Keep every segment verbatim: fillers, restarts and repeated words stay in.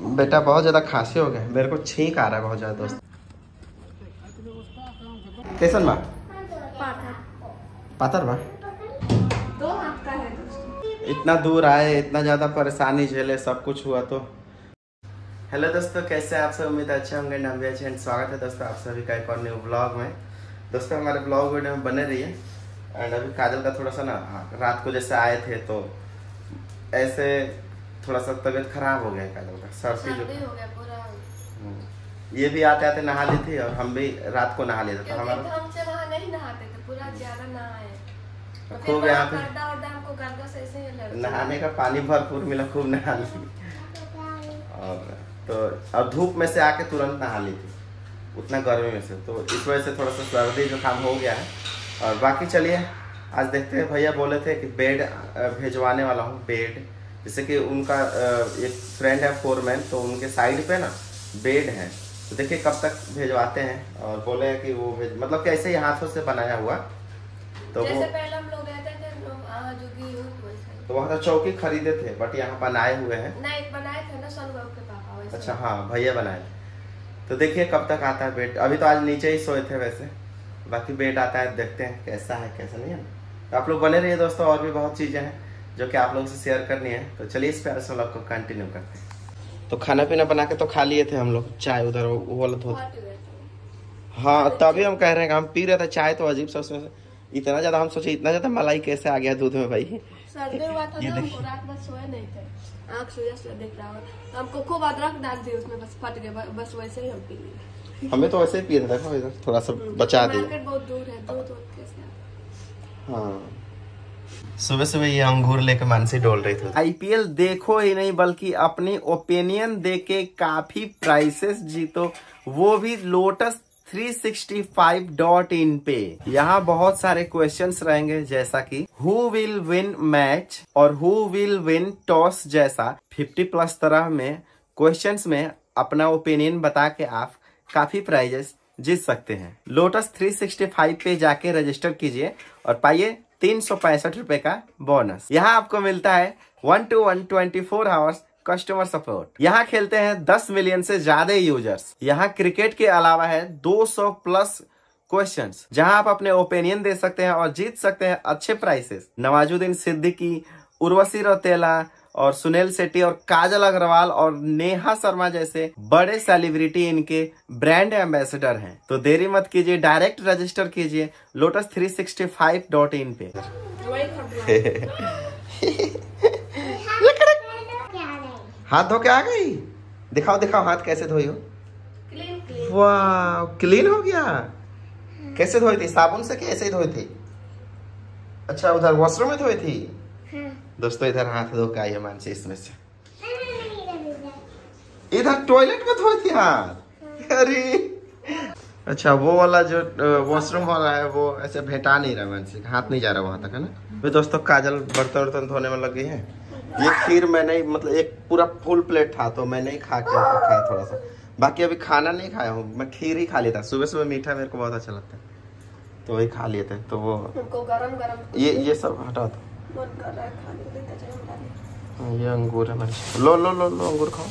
बेटा बहुत ज़्यादा खांसी हो गया, मेरे को छींक आ रहा है बहुत ज़्यादा दोस्त। कैसन बा? पातर बा? दो हफ्ता है दोस्त। इतना दूर आए, इतना ज़्यादा परेशानी झेले, सब कुछ हुआ। तो हेलो दोस्तों, कैसे आप सब? उम्मीद अच्छे होंगे। नव्या जी एंड स्वागत है दोस्तों आप सभी का एक और न्यू ब्लॉग में। दोस्तों हमारे ब्लॉग वीडियो में बने रहिए। एंड अभी काजल का थोड़ा सा ना रात को जैसे आए थे तो ऐसे थोड़ा सा तबीयत खराब हो गया काजल का, सर्दी हो गया पूरा। ये भी आते आते नहा ली थी और हम भी रात को नहा लेते थे। हमारा हमसे वहां नहीं नहाते थे, पूरा ज्यादा नहाए खूब यहाँ पे, नहाने का पानी भरपूर मिला, खूब नहा ली। और तो अब धूप में से आके तुरंत नहा ली थी, उतना गर्मी में से, तो इस वजह से थोड़ा सा सर्दी जुकाम हो गया है। और बाकी चलिए आज देखते हैं, भैया बोले थे कि बेड भेजवाने वाला हूँ, बेड। जैसे कि उनका एक फ्रेंड है फोरमैन, तो उनके साइड पे ना बेड है, तो देखिए कब तक भेजवाते हैं। और बोले कि वो भेज मतलब कि ऐसे ही हाथों से बनाया हुआ। तो जैसे पहले हम लोग रहते थे तो वहाँ तो चौकी खरीदे थे, बट यहाँ बनाए हुए हैं। बनाए थे ना सोनू बाबू के पापा। अच्छा हाँ, भैया बनाए। तो देखिए कब तक आता है बेड। अभी तो आज नीचे ही सोए थे वैसे, बाकी बेड आता है देखते हैं कैसा है कैसा नहीं है। तो आप लोग बने रहिए दोस्तों, और भी बहुत चीज़ें हैं जो कि आप लोगों से शेयर करनी है। तो चलिए इस प्यारे से व्लॉग को कंटिन्यू करते हैं। तो खाना पीना बना के तो खा लिए थे हम लोग, चाय उधर वो वाला धो। हाँ तभी हम कह रहे हैं, हम पी रहे थे चाय तो अजीब सा उसमें से इतना ज़्यादा, हम सोचे इतना ज़्यादा मलाई कैसे आ गया दूध में भाई। आँख सूझा देख रहा हूँ, हमको खूब अदरक डाल दी उसमें, बस फट गए, बस वैसे ही हम पी लिए। हमें तो वैसे ही पिए देखो, इधर थोड़ा सा बचा दिया। मार्केट बहुत दूर है, दूर दूर कैसे आते। हाँ सुबह सुबह ये अंगूर लेके मानसी डोल रही थी। आईपीएल देखो ही नहीं बल्कि अपनी ओपिनियन देके काफी प्राइसेस जीतो, वो भी Lotus three sixty five dot in पे। यहाँ बहुत सारे क्वेश्चंस रहेंगे जैसा कि हु विल विन मैच और हु विल विन टॉस जैसा फिफ्टी प्लस तरह में क्वेश्चंस में अपना ओपिनियन बता के आप काफी प्राइजेस जीत सकते हैं। लोटस थ्री सिक्सटी फाइव पे जाके रजिस्टर कीजिए और पाइए तीन सौ पैंसठ रुपए का बोनस। यहाँ आपको मिलता है one two one twenty four hours customer support. यहाँ खेलते हैं दस मिलियन से ज्यादा यूजर्स। यहाँ क्रिकेट के अलावा है दो सौ प्लस क्वेश्चंस, जहाँ आप अपने ओपिनियन दे सकते हैं और जीत सकते हैं अच्छे प्राइसेस। नवाजुद्दीन सिद्दीकी, उर्वशी रौतेला और सुनील शेट्टी और काजल अग्रवाल और नेहा शर्मा जैसे बड़े सेलिब्रिटी इनके ब्रांड एम्बेसडर हैं। तो देरी मत कीजिए, डायरेक्ट रजिस्टर कीजिए Lotus three sixty five dot in पे। हाथ धो के आ गई, दिखाओ दिखाओ हाथ कैसे धोई हो। Clean clean. वाह क्लीन हो गया। हाँ। कैसे धोई थी, साबुन से कैसे ही धोई थी? अच्छा उधर वॉशरूम में धोई थी। हाँ। दोस्तों इधर हाथ धो के आई है मानसी, इसमें से इधर टॉयलेट में धोई थी हाथ। अरे अच्छा वो वाला जो वॉशरूम वाला है वो ऐसे भेटा नहीं रहा मानसी, हाथ नहीं जा रहा वहाँ तक है ना। दोस्तों काजल बर्तन वर्तन धोने में लग गई है। ये खीर मैंने मतलब एक पूरा फुल प्लेट था तो मैंने ही खा के खाया थोड़ा सा, बाकी अभी खाना नहीं खाया हूँ, मैं खीर ही खा लेता। सुबह सुबह मीठा मेरे को बहुत अच्छा लगता है तो वही खा लेते हैं। तो वो गरम गरम ये ये सब हटा दो। ये अंगूर है, लो लो लो लो अंगूर खाओ।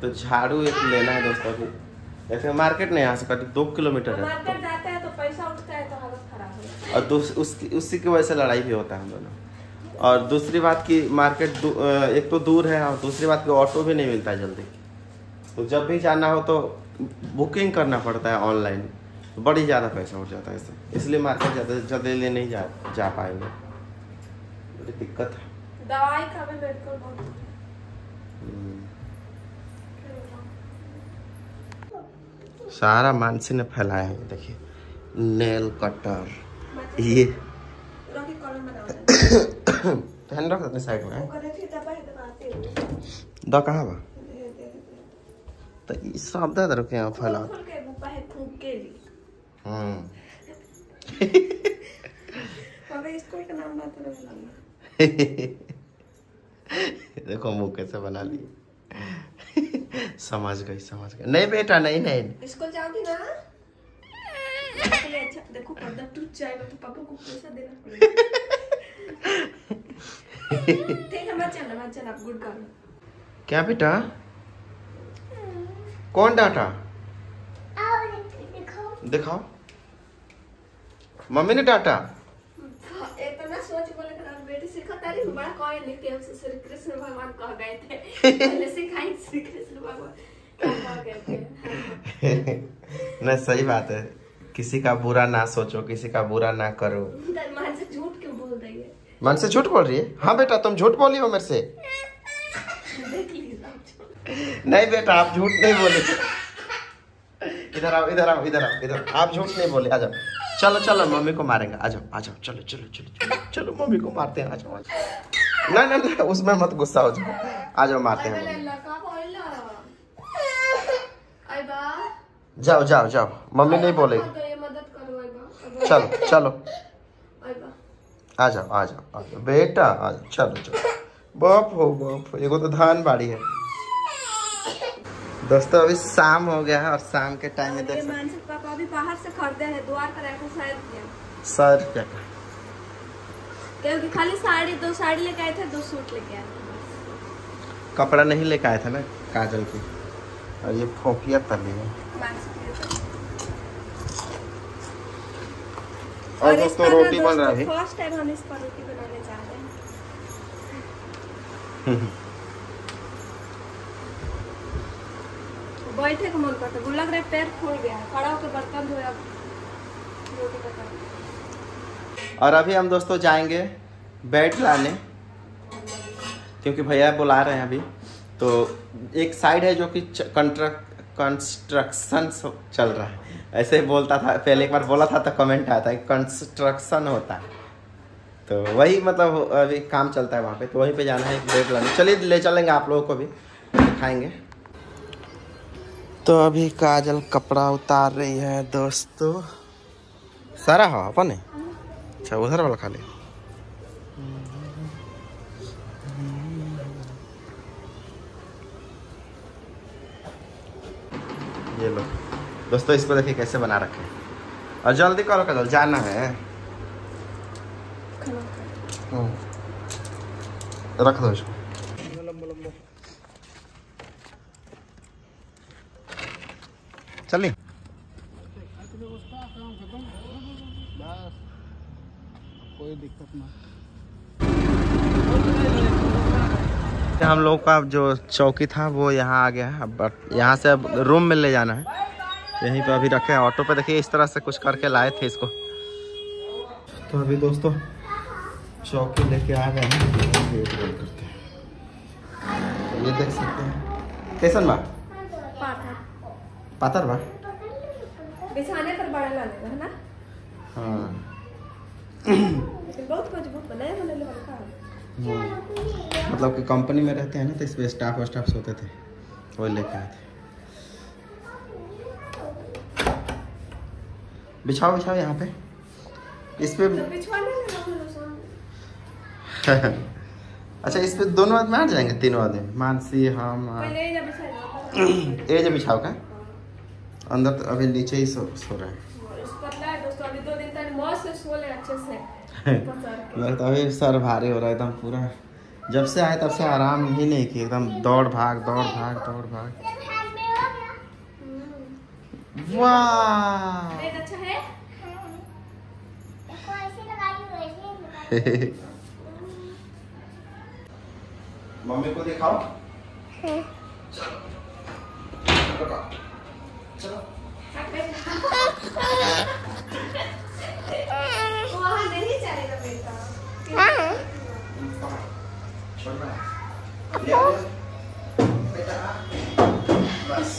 तो झाड़ू एक लेना है दोस्तों, ऐसे मार्केट नहीं, यहाँ से करीब दो किलोमीटर है और उसकी उसी की वजह से लड़ाई भी होता है हम दोनों। और दूसरी बात कि मार्केट एक तो दूर है और दूसरी बात कि ऑटो भी नहीं मिलता जल्दी, तो जब भी जाना हो तो बुकिंग करना पड़ता है ऑनलाइन, तो बड़ी ज़्यादा पैसा उठ जाता है इससे, इसलिए मार्केट ज़्यादा जल्दी नहीं जा जा पाएंगे, बड़ी दिक्कत है। दवाई खा भी बिल्कुल बहुत। सारा मानसी ने फैलाया है, देखिए नेल कटर ये पहन रख अपने साइड में। द कहाँ बा तो इस शब्द रुके यहाँ फैला। देखो मुँह कैसे बना लिए। समझ गई समझ गई। नहीं बेटा नहीं नहीं, स्कूल जाओगी ना। अच्छा देखो पर्दा टूट जाएगा तो पापा को पैसा देना पड़ेगा। क्या बेटा कौन डांटा? दिखाओ मम्मी ने डांटा। सोच बोले बेटी सीखो तारी बड़ा कोई नहीं थे, उसे श्री कृष्ण भगवान कह गए थे पहले सिखाई श्री कृष्ण भगवान कह गए थे। नहीं सही बात है, किसी का बुरा ना सोचो, किसी का बुरा ना करो। मन से झूठ क्यों बोल रही है? मन से झूठ बोल रही है? हाँ बेटा तुम झूठ बोली हो मेरे से। नहीं बेटा आप झूठ नहीं बोले। इधर आओ इधर आओ इधर आओ इधर, आप झूठ नहीं बोले। आ जाओ चलो चलो मम्मी को मारेंगे। आ जाओ आ जाओ चलो चलो चलो चलो चलो मम्मी को मारते हैं। आ जाओ आ जाओ, ना ना ना उसमें मत गुस्सा हो जाओ। आ जाओ मारते हैं। जाओ जाओ जाओ मम्मी नहीं बोलेगी। चलो चलो आ जाओ आ जाओ आ जाओ बेटा आ जाओ चलो चलो। बाप हो बाप, एगो तो धान बाड़ी है। दोस्तों अभी शाम हो गया है और शाम के टाइम में देख सकते हैं पापा अभी बाहर से खरीदे हैं द्वार पर सर क्या क्योंकि खाली साड़ी दो साड़ी लेके आए थे, दो सूट लेके आए थे, कपड़ा नहीं लेके आए थे ना काजल की। और ये फोकिया तली है और दोस्तों रोटी बन रहा है। फर्स्ट टाइम हम इस पर रोटी बनाने जा रहे हैं। बैठे का मन करता है, लग रहा है पैर फूल गया है, खड़ा होकर बर्तन धोया रोटी पकाएंगे। और अभी हम दोस्तों जाएंगे बेड लाने क्योंकि भैया बुला रहे हैं अभी। तो एक साइड है जो कि कंस्ट्रक्शन चल रहा है, ऐसे ही बोलता था पहले, एक बार बोला था तो कमेंट आया था कंस्ट्रक्शन होता है, तो वही मतलब अभी काम चलता है वहाँ पे, तो वहीं पे जाना है बेड लाने। चलिए ले चलेंगे आप लोगों को भी दिखाएँगे। तो अभी काजल कपड़ा उतार रही है दोस्तों, सारा हो अपन अच्छा उधर वाला खाली। ये लो दोस्तों इसको देखिए कैसे बना रखे। और जल्दी करो काजल जाना है। रख दो इसको चले। हम लोग का जो चौकी था वो यहाँ आ गया है, अब यहाँ से अब रूम में ले जाना है। यहीं पे अभी रखे हैं ऑटो पे, देखिए इस तरह से कुछ करके लाए थे इसको। तो अभी दोस्तों चौकी लेके आ गए हैं, वेट वेट करते हैं। ये देख सकते हैं कैसन बा पातर बा बिछाने पर बड़ा लाने है ना। हाँ बहुत कुछ बहुत बनाया होने वाला था, मतलब कि कंपनी में रहते हैं ना तो इसमें स्टाफ और स्टाफ सोते थे, वो लेके आए थे। बिछाओ बिछाओ यहाँ पे इस पे अच्छा इस पे दोनों आदमी आ जाएंगे, तीनों आदमी मानसी हम ए जो बिछाओ का अंदर। तो अभी नीचे ही सो सो रहे हैं। पतला है दोस्तों, अभी दो दिन तक मौज से सो ले अच्छे से। तो अभी सर भारी हो रहा है एकदम पूरा, जब से आए तब से आराम ही नहीं किया, एकदम दौड़ भाग दौड़ भाग दौड़ भाग। वाह बेड अच्छा है। मम्मी को दिखाओ चलो। वहाँ नहीं जाएगा बेटा। बेटा बस।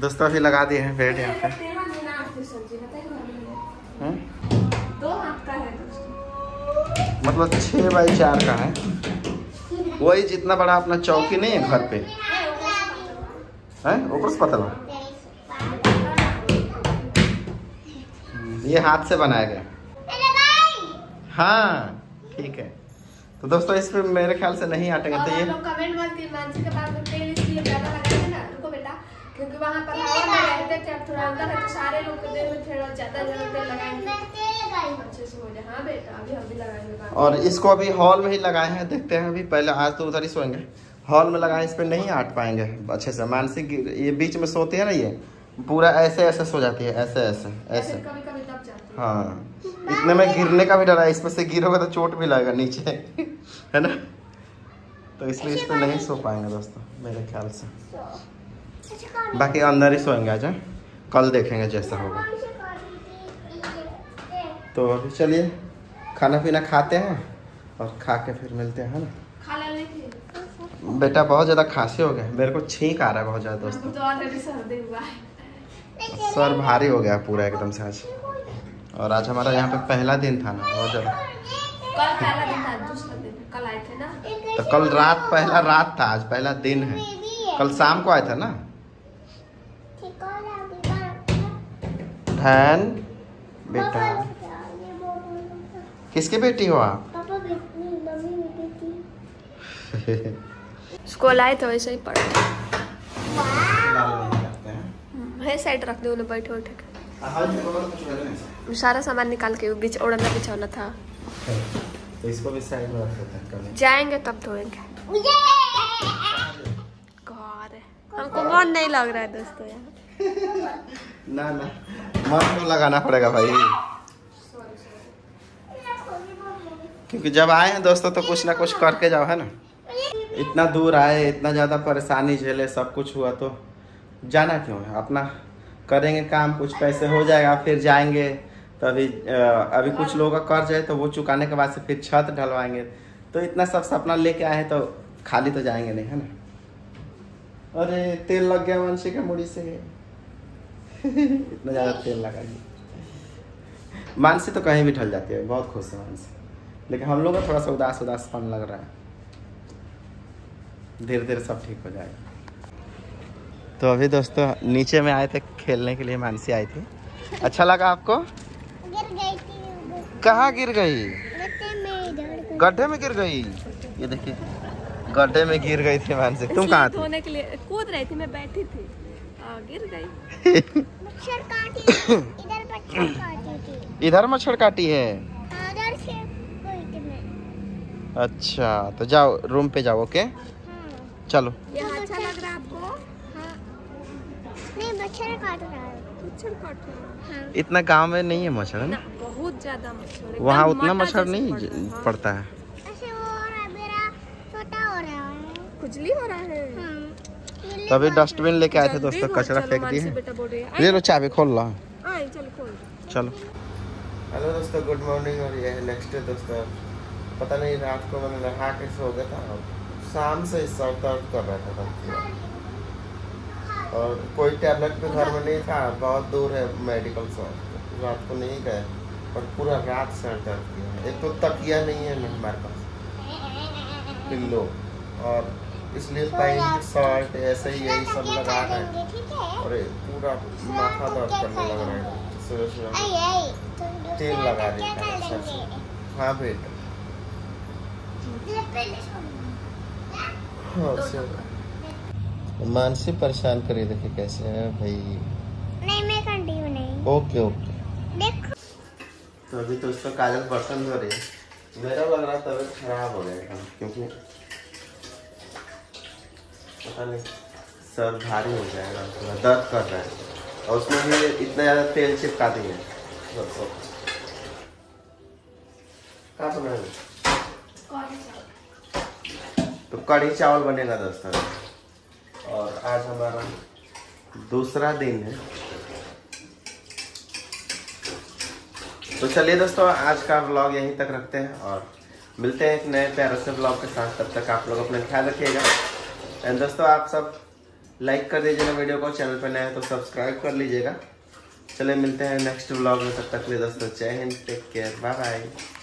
दोस्तों अभी लगा दिए हैं बेड यहाँ पे। दो हाथ का है दोस्तों, मतलब छः बाई चार का है, वही जितना बड़ा अपना चौकी नहीं है घर पे है ऊपर से पता लगा। ये हाथ से बनाया गया। हाँ ठीक है। तो दोस्तों इस पे मेरे ख्याल से नहीं हटेंगे तो ये कमेंट मत कीजिए मानसी के बाद में तेल इसलिए ज्यादा लगाते ना। रुको बेटा क्योंकि वहां पर हवा में रहते थे, अब थोड़ा अंदर है तो सारे लोग के देह में थोड़ा ज्यादा ज्यादा तेल लगाएंगे। अच्छे से हो जाए। हाँ बेटा अभी हम भी लगाएंगे और इसको अभी हॉल में ही लगाए हैं, देखते हैं अभी पहले आज तो उधर ही सोएंगे, हॉल में लगाए इस पर नहीं हट पाएंगे अच्छे से। मानसी ये बीच में सोती है ना, ये पूरा ऐसे ऐसे सो जाती है, ऐसे ऐसे ऐसे कभी कभी दब जाती है। हाँ इतने में गिरने का भी डर है, इसमें से गिरोगे तो चोट भी लगेगा नीचे है ना, तो इसलिए इस पर नहीं सो पाएंगे दोस्तों मेरे ख्याल से। बाकी अंदर ही सोएंगे आज, कल देखेंगे जैसा होगा। तो अभी चलिए खाना पीना खाते हैं और खा के फिर मिलते हैं ना। बेटा बहुत ज़्यादा खांसी हो गया, मेरे को छींक आ रहा है बहुत ज़्यादा दोस्तों, सर भारी हो गया पूरा एकदम से आज। और आज हमारा यहाँ पे पहला दिन था ना, बहुत ज़्यादा कल पहला दिन था, दूसरा दिन कल आए थे ना, तो कल रात पहला रात था, आज पहला दिन है। कल शाम को आए थे ना। धन बेटा किसकी बेटी हो आप? स्कूल आए तो वैसे ही पढ़ते साइड रख दो, बैठे उठे सारा सामान निकाल के बीच ओढ़ना बिछाना था, तो इसको भी साइड में रख देते हैं, जाएंगे तब धोएंगे। हमको मन नहीं लग रहा है दोस्तों यार ना ना मन तो लगाना पड़ेगा भाई, क्योंकि जब आए हैं दोस्तों तो कुछ ना कुछ करके जाओ है ना। इतना दूर आए, इतना ज़्यादा परेशानी झेले, सब कुछ हुआ, तो जाना क्यों है, अपना करेंगे काम, कुछ पैसे हो जाएगा फिर जाएंगे। तो अभी अभी कुछ लोगों का कर्ज है, तो वो चुकाने के बाद से फिर छत ढलवाएंगे, तो इतना सब सपना लेके आए हैं तो खाली तो जाएंगे नहीं है ना। अरे तेल लग गया मानसी के मुड़ी से इतना ज़्यादा तेल लगा दिया। मानसी तो कहीं भी ढल जाती है, बहुत खुश है मानसी, लेकिन हम लोग का थोड़ा सा उदास उदासपन लग रहा है, धीरे धीरे सब ठीक हो जाएगा। तो अभी दोस्तों नीचे में आए थे खेलने के लिए, मानसी आई थी, अच्छा लगा आपको? गिर गई थी। कहाँ गिर गई? गड्ढे में गिर गई, ये देखिए गड्ढे में गिर गई थी मानसी। तुम कहाँ थी? धोने के लिए कूद रही थी, मैं बैठी थी आ, गिर गई मच्छर काटी इधर मच्छर काटी थी। इधर मच्छर काटी है उधर से मैं। अच्छा तो जाओ रूम पे जाओ, ओके चलो। अच्छा लग रहा आपको? नहीं मच्छर काट रहा है, मच्छर काट रहा है। इतना गांव में नहीं है मच्छर है ना, बहुत ज्यादा मच्छर, वहाँ उतना मच्छर नहीं पड़ता है। ऐसे वो हो रहा है, मेरा छोटा हो रहा है, खुजली हो रहा है। हाँ। तभी डस्टबिन लेके आए थे दोस्तों, कचरा फेंक दिए। ले लो चाबी, खोल लो, चलो। हेलो दोस्तों गुड मॉर्निंग, और ये है नेक्स्ट डे दोस्तों। पता नहीं रात को मैंने नहा के सो गया था, शाम से सर दर्द कर रहा था और कोई टैबलेट भी घर में नहीं था, बहुत दूर है मेडिकल शॉप, रात को नहीं गए और पूरा रात सर दर्द किया। एक तो तकिया नहीं है ना हमारे पास, पिल्लो, और इसलिए पैंट शर्ट ऐसे ही यही सब लगा रहे हैं और पूरा माथा दर्द करने लग रहा है, सुबह सुबह तेल लगा देता है सर से। हाँ बेटा हाँ, मानसी परेशान करी, देखिए कैसे है भाई। नहीं मैं कंटी हूं नहीं। ओके ओके देखो। तो अभी दोस्तों काजल बर्तन धो रही है, मेरा लग रहा तबीयत खराब हो गया क्योंकि पता नहीं सर भारी हो जाएगा, थोड़ा दर्द कर रहा है और उसमें भी इतना ज़्यादा तेल चिपका दिया दोस्तों। क्या बना है? तो कढ़ी चावल बनेगा दोस्तों, और आज हमारा दूसरा दिन है। तो चलिए दोस्तों आज का व्लॉग यहीं तक रखते हैं और मिलते हैं एक नए प्यारे से व्लॉग के साथ। तब तक आप लोग अपना ख्याल रखिएगा, एंड दोस्तों आप सब लाइक कर दीजिएगा वीडियो को, चैनल पर नए हैं तो सब्सक्राइब कर लीजिएगा। चलिए मिलते हैं नेक्स्ट व्लॉग में, तब तक के लिए दोस्तों जय Hind, take care, bye bye.